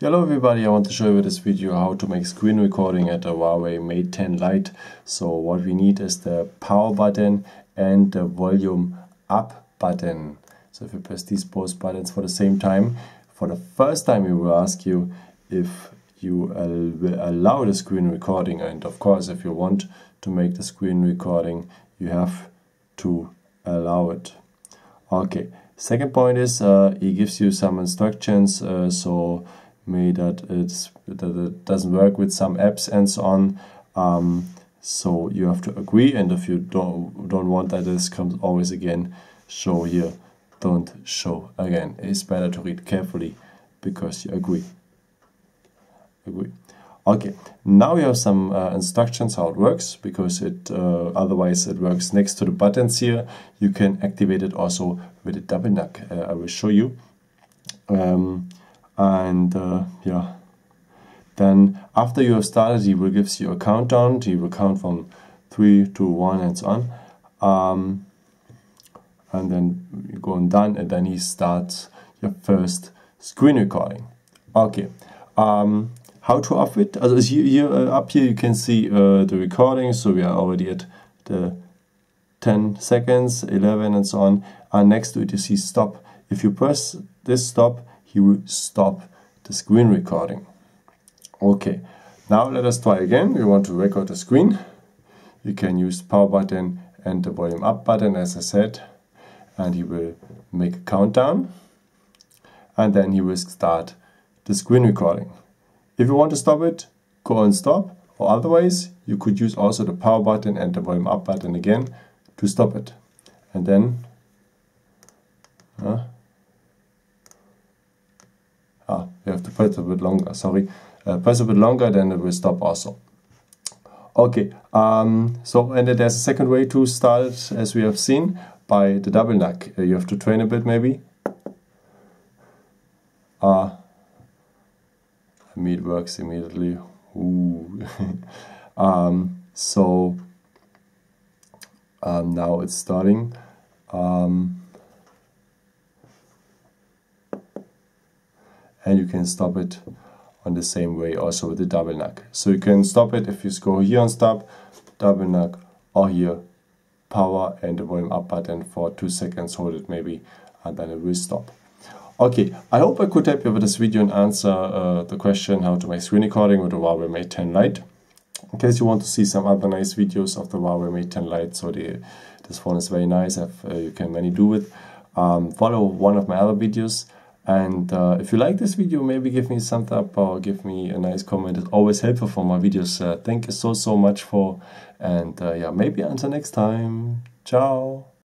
Hello everybody, I want to show you in this video how to make screen recording at the Huawei Mate 10 Lite. So what we need is the power button and the volume up button. So if you press these both buttons for the same time, for the first time it will ask you if you will allow the screen recording, and of course if you want to make the screen recording you have to allow it. Okay, second point is it gives you some instructions, so maybe that it doesn't work with some apps and so on, so you have to agree, and if you don't want that, this comes always again, show here, don't show again. It's better to read carefully because you agree. Okay, now we have some instructions how it works, because it otherwise it works next to the buttons here. You can activate it also with a double knock. I will show you. Yeah, then after you have started, he will give you a countdown. He will count from 3 to 1 and so on, and then you go and done, and then he starts your first screen recording. Okay, how to off it? As you up here, you can see the recording. So we are already at the 10 seconds, 11, and so on. And next to it, you see stop. If you press this stop, he will stop the screen recording. Okay, now let us try again. We want to record the screen. You can use power button and the volume up button, as I said, and he will make a countdown, and then he will start the screen recording. If you want to stop it, go and stop, or otherwise you could use also the power button and the volume up button again to stop it. And then you have to press a bit longer, sorry, press a bit longer, then it will stop also. Okay, and there's a second way to start it, as we have seen, by the double knock. You have to train a bit maybe. It works immediately. Now it's starting. And you can stop it on the same way also with the double knock. So you can stop it if you go here and stop, double knock, or here, power and the volume up button for 2 seconds, hold it maybe, and then it will stop. Okay, I hope I could help you with this video and answer the question how to make screen recording with the Huawei Mate 10 Lite. In case you want to see some other nice videos of the Huawei Mate 10 Lite, so this phone is very nice, you can many do with. Follow one of my other videos, and if you like this video, maybe give me a thumbs up or give me a nice comment. It's always helpful for my videos. Thank you so much for, and yeah, maybe until next time. Ciao!